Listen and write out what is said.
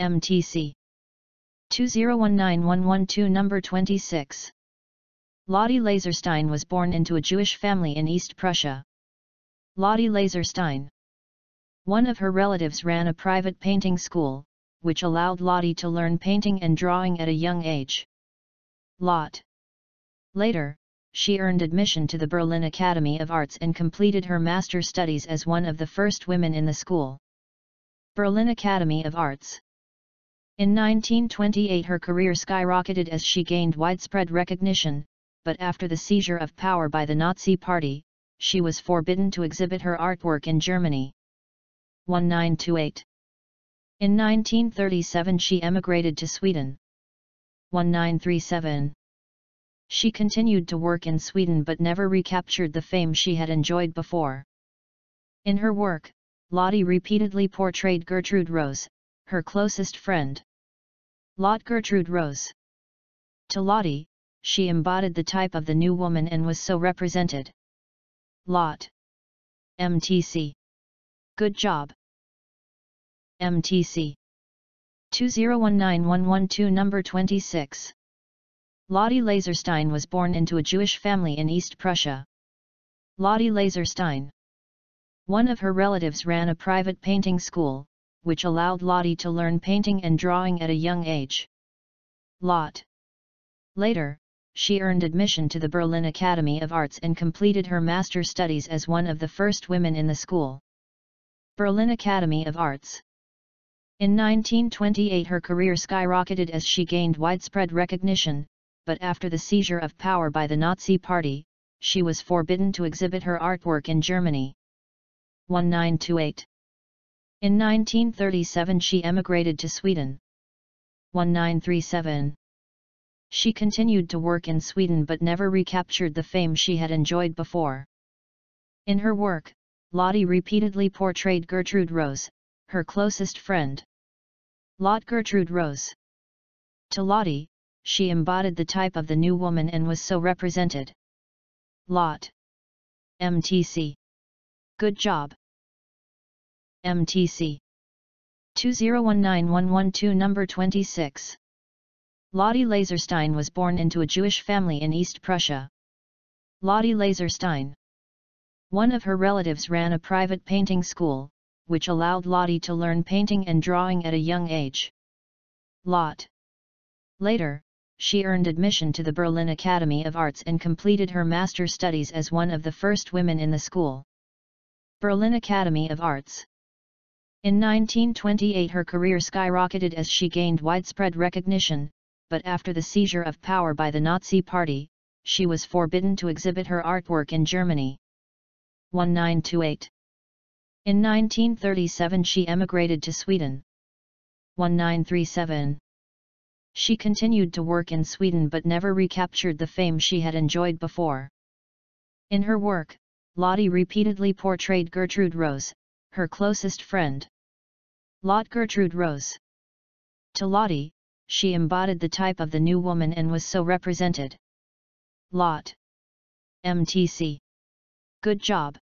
MTC 2019112 number 26. Lotte Laserstein was born into a Jewish family in East Prussia. Lotte Laserstein. One of her relatives ran a private painting school, which allowed Lotte to learn painting and drawing at a young age. Lotte. Later, she earned admission to the Berlin Academy of Arts and completed her master's studies as one of the first women in the school. Berlin Academy of Arts. In 1928 her career skyrocketed as she gained widespread recognition, but after the seizure of power by the Nazi Party, she was forbidden to exhibit her artwork in Germany. 1928. In 1937 she emigrated to Sweden. 1937. She continued to work in Sweden but never recaptured the fame she had enjoyed before. In her work, Lotte repeatedly portrayed Gertrude Rose, her closest friend. Lotte Gertrude Rose. To Lotte, she embodied the type of the new woman and was so represented. Lotte. MTC. Good job. MTC 2019112 number 26. Lotte Laserstein was born into a Jewish family in East Prussia. Lotte Laserstein. One of her relatives ran a private painting school, which allowed Lotte to learn painting and drawing at a young age. Lotte. Later, she earned admission to the Berlin Academy of Arts and completed her master's studies as one of the first women in the school. Berlin Academy of Arts. In 1928 her career skyrocketed as she gained widespread recognition, but after the seizure of power by the Nazi Party, she was forbidden to exhibit her artwork in Germany. 1928. In 1937 she emigrated to Sweden. 1937. She continued to work in Sweden but never recaptured the fame she had enjoyed before. In her work, Lotte repeatedly portrayed Gertrude Rose, her closest friend. Lotte Gertrude Rose. To Lotte, she embodied the type of the new woman and was so represented. Lotte. MTC. Good job. MTC 2019112 number 26. Lotte Laserstein was born into a Jewish family in East Prussia. Lotte Laserstein. One of her relatives ran a private painting school, which allowed Lotte to learn painting and drawing at a young age. Lotte. Later, she earned admission to the Berlin Academy of Arts and completed her master's studies as one of the first women in the school. Berlin Academy of Arts. In 1928 her career skyrocketed as she gained widespread recognition, but after the seizure of power by the Nazi Party, she was forbidden to exhibit her artwork in Germany. 1928. In 1937 she emigrated to Sweden. 1937. She continued to work in Sweden but never recaptured the fame she had enjoyed before. In her work, Lotte repeatedly portrayed Gertrude Rose, her closest friend. Lotte Gertrude Rose. To Lotte, she embodied the type of the new woman and was so represented. Lotte. MTC. Good job.